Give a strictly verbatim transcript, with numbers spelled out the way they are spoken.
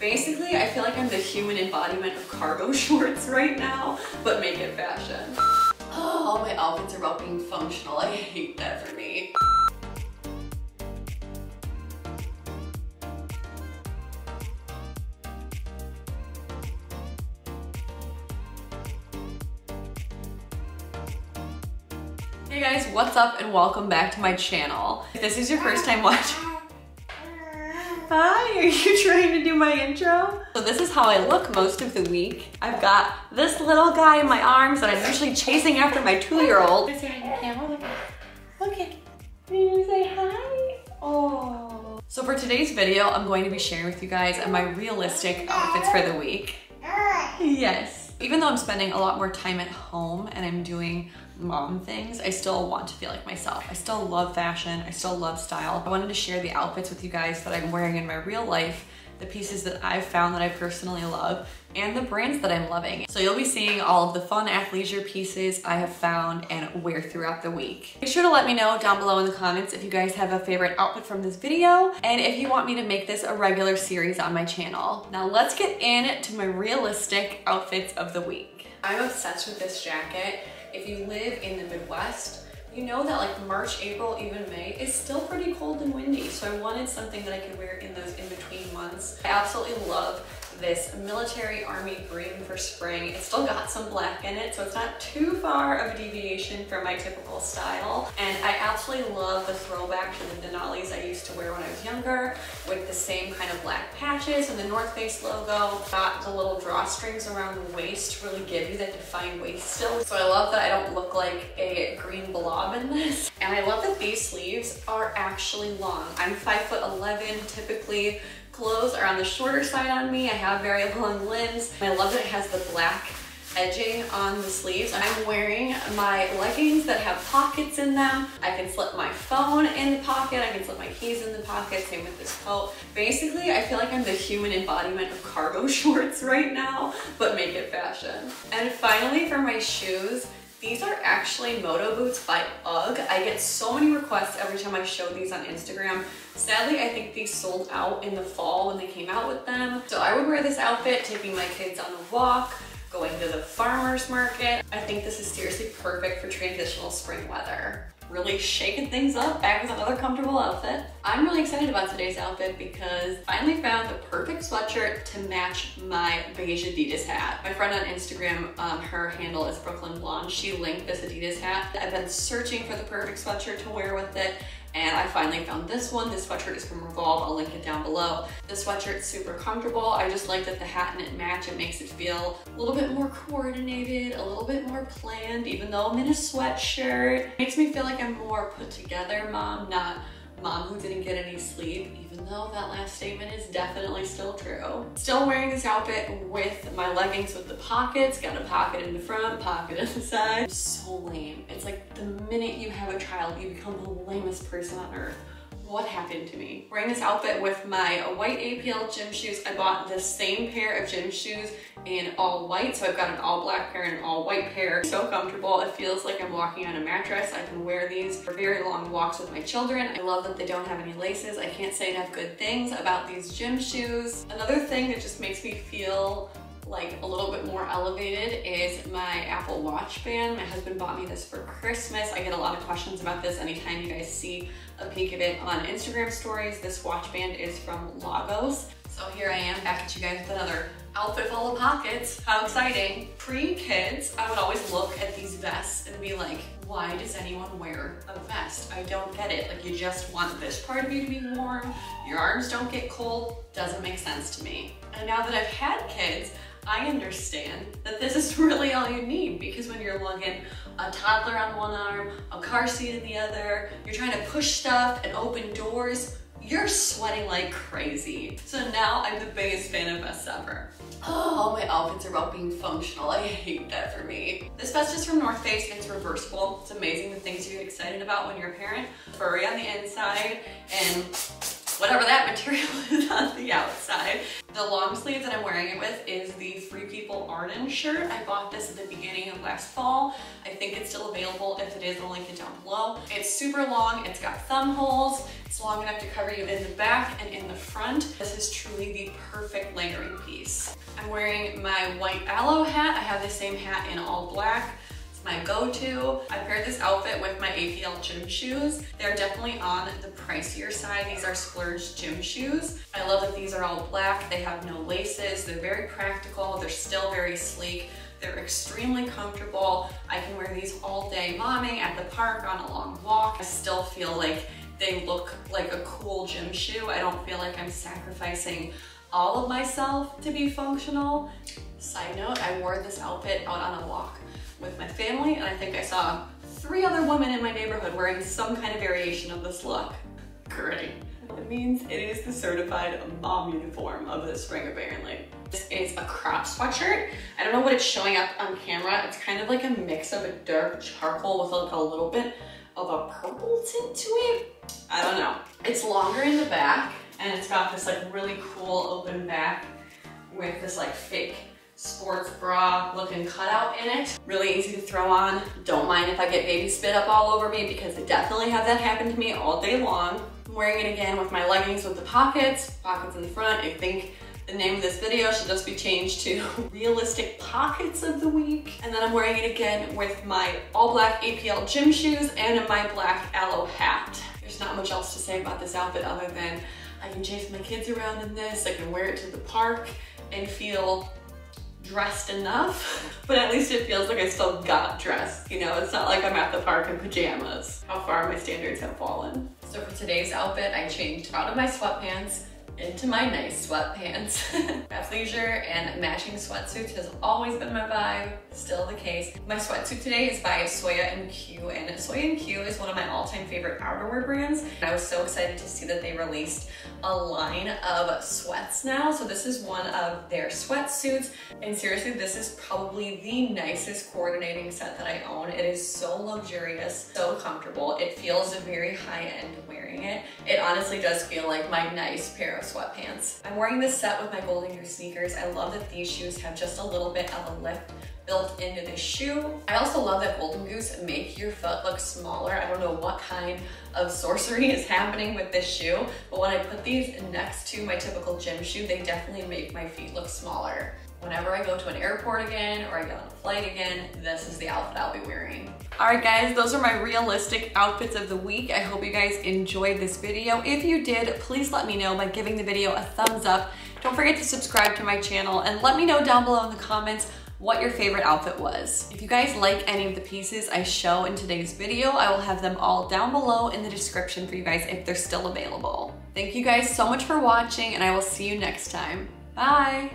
Basically, I feel like I'm the human embodiment of cargo shorts right now, but make it fashion. Oh, all my outfits are about being functional. I hate that for me. Hey guys, what's up and welcome back to my channel. If this is your first time watching, hi, are you trying to do my intro? So this is how I look most of the week. I've got this little guy in my arms that I'm usually chasing after my two-year-old. Is there any camera? Look at me. Can you say hi? Oh. So for today's video, I'm going to be sharing with you guys my realistic outfits for the week. Yes. Even though I'm spending a lot more time at home and I'm doing mom things, I still want to feel like myself. I still love fashion, I still love style. I wanted to share the outfits with you guys that I'm wearing in my real life, the pieces that I've found that I personally love, and the brands that I'm loving. So you'll be seeing all of the fun athleisure pieces I have found and wear throughout the week. Make sure to let me know down below in the comments if you guys have a favorite outfit from this video and if you want me to make this a regular series on my channel. Now let's get into my realistic outfits of the week. I'm obsessed with this jacket. If you live in the Midwest, you know that like March, April, even May is still pretty cold and windy. So I wanted something that I could wear in those in-between months. I absolutely love this military army green for spring. It's still got some black in it, so it's not too far of a deviation from my typical style. And I absolutely love the throwback to the Denalis I used to wear when I was younger, with the same kind of black patches and the North Face logo. Got the little drawstrings around the waist really give you that defined waist still. So I love that I don't look like a green blob in this. And I love that these sleeves are actually long. I'm five foot eleven typically. Clothes are on the shorter side on me. I have very long limbs. And I love that it has the black edging on the sleeves. I'm wearing my leggings that have pockets in them. I can slip my phone in the pocket. I can slip my keys in the pocket. Same with this coat. Basically, I feel like I'm the human embodiment of cargo shorts right now, but make it fashion. And finally, for my shoes, these are actually moto boots by UGG. I get so many requests every time I show these on Instagram. Sadly, I think these sold out in the fall when they came out with them. So I would wear this outfit taking my kids on a walk, going to the farmer's market. I think this is seriously perfect for transitional spring weather. Really shaking things up, back with another comfortable outfit. I'm really excited about today's outfit because I finally found the perfect sweatshirt to match my beige Adidas hat. My friend on Instagram, um, her handle is Brooklyn Blonde. She linked this Adidas hat. I've been searching for the perfect sweatshirt to wear with it, and I finally found this one. This sweatshirt is from Revolve. I'll link it down below. This sweatshirt's super comfortable. I just like that the hat and it match. It makes it feel a little bit more coordinated, a little bit more planned, even though I'm in a sweatshirt. It makes me feel like I'm more put together mom, not mom who didn't get any sleep, even though that last statement is definitely still true. Still wearing this outfit with my leggings with the pockets. Got a pocket in the front, pocket in the side. I'm so lame. It's like the minute you have a child, you become the lamest person on earth. What happened to me? Wearing this outfit with my white A P L gym shoes. I bought the same pair of gym shoes in all white, so I've got an all black pair and an all white pair. So comfortable, it feels like I'm walking on a mattress. I can wear these for very long walks with my children. I love that they don't have any laces. I can't say enough good things about these gym shoes. Another thing that just makes me feel like a little bit more elevated is my Apple Watch band. My husband bought me this for Christmas. I get a lot of questions about this anytime you guys see a peek of it on Instagram stories. This watch band is from Lagos. So here I am back at you guys with another outfit full of pockets. How exciting. Pre-kids, I would always look at these vests and be like, why does anyone wear a vest? I don't get it. Like, you just want this part of you to be warm. Your arms don't get cold. Doesn't make sense to me. And now that I've had kids, I understand that this is really all you need, because when you're lugging a toddler on one arm, a car seat in the other, you're trying to push stuff and open doors, you're sweating like crazy. So now I'm the biggest fan of vests ever. Oh, all my outfits are about being functional. I hate that for me. This vest is from North Face and it's reversible. It's amazing the things you get excited about when you're a parent. Furry on the inside and whatever that material is on the outside. The long sleeve that I'm wearing it with is the Free People Arden shirt. I bought this at the beginning of last fall. I think it's still available. If it is, I'll link it down below. It's super long, it's got thumb holes, it's long enough to cover you in the back and in the front. This is truly the perfect layering piece. I'm wearing my white alo hat. I have the same hat in all black. My go-to. I paired this outfit with my A P L gym shoes. They're definitely on the pricier side. These are splurged gym shoes. I love that these are all black. They have no laces. They're very practical. They're still very sleek. They're extremely comfortable. I can wear these all day momming at the park on a long walk. I still feel like they look like a cool gym shoe. I don't feel like I'm sacrificing all of myself to be functional. Side note, I wore this outfit out on a walk with my family, and I think I saw three other women in my neighborhood wearing some kind of variation of this look. Great. It means it is the certified mom uniform of the spring, apparently. This is a crop sweatshirt. I don't know what it's showing up on camera. It's kind of like a mix of a dark charcoal with like a little bit of a purple tint to it. I don't know. It's longer in the back, and it's got this like really cool open back with this like fake sports bra looking cutout in it. Really easy to throw on. Don't mind if I get baby spit up all over me, because I definitely have that happen to me all day long. I'm wearing it again with my leggings with the pockets, pockets in the front. I think the name of this video should just be changed to Realistic Pockets of the Week. And then I'm wearing it again with my all black A P L gym shoes and my black alo hat. There's not much else to say about this outfit other than I can chase my kids around in this, I can wear it to the park and feel dressed enough, but at least it feels like I still got dressed. You know, it's not like I'm at the park in pajamas. How far my standards have fallen. So for today's outfit, I changed out of my sweatpants into my nice sweatpants. Athleisure and matching sweatsuits has always been my vibe, still the case. My sweatsuit today is by Soia Kyo, and Soia Kyo is one of my all-time favorite outerwear brands. I was so excited to see that they released a line of sweats now. So this is one of their sweatsuits, and seriously, this is probably the nicest coordinating set that I own. It is so luxurious, so comfortable. It feels very high-end wearing it. It honestly does feel like my nice pair of sweatpants. I'm wearing this set with my Golden Goose sneakers. I love that these shoes have just a little bit of a lift built into the shoe. I also love that Golden Goose make your foot look smaller. I don't know what kind of sorcery is happening with this shoe, but when I put these next to my typical gym shoe, they definitely make my feet look smaller. Whenever I go to an airport again, or I get on a flight again, this is the outfit I'll be wearing. All right guys, those are my realistic outfits of the week. I hope you guys enjoyed this video. If you did, please let me know by giving the video a thumbs up. Don't forget to subscribe to my channel, and let me know down below in the comments what your favorite outfit was. If you guys like any of the pieces I show in today's video, I will have them all down below in the description for you guys if they're still available. Thank you guys so much for watching, and I will see you next time. Bye.